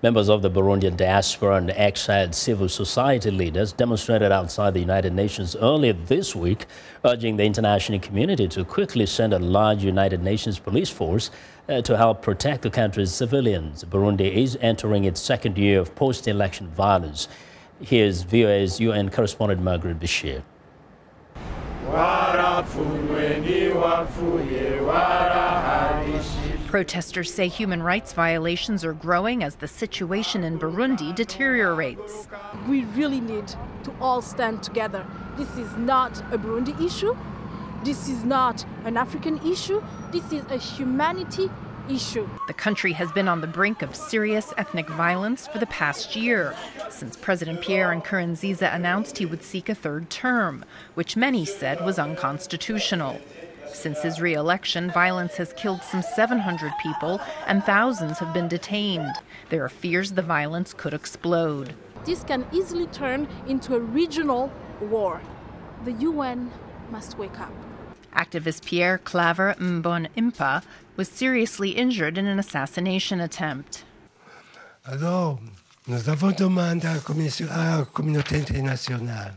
Members of the Burundian diaspora and exiled civil society leaders demonstrated outside the United Nations earlier this week, urging the international community to quickly send a large United Nations police force to help protect the country's civilians. Burundi is entering its second year of post-election violence. Here's VOA's UN correspondent Margaret Besheer. Protesters say human rights violations are growing as the situation in Burundi deteriorates. We really need to all stand together. This is not a Burundi issue. This is not an African issue. This is a humanity issue. The country has been on the brink of serious ethnic violence for the past year, since President Pierre Nkurunziza announced he would seek a third term, which many said was unconstitutional. Since his re-election, violence has killed some 700 people and thousands have been detained. There are fears the violence could explode. This can easily turn into a regional war. The UN must wake up. Activist Pierre Claver Mbonimpa was seriously injured in an assassination attempt.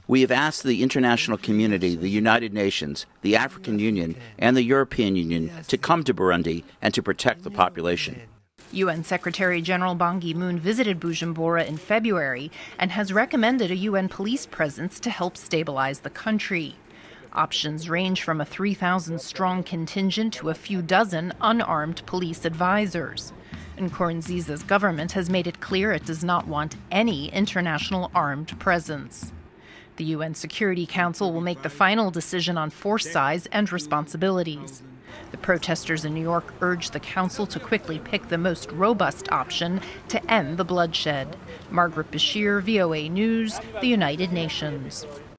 We have asked the international community, the United Nations, the African Union, and the European Union to come to Burundi and to protect the population. UN Secretary General Ban Ki-moon visited Bujumbura in February and has recommended a UN police presence to help stabilize the country. Options range from a 3,000-strong contingent to a few dozen unarmed police advisors. Nkurunziza's government has made it clear it does not want any international armed presence. The UN Security Council will make the final decision on force size and responsibilities. The protesters in New York urged the council to quickly pick the most robust option to end the bloodshed. Margaret Besheer, VOA News, the United Nations.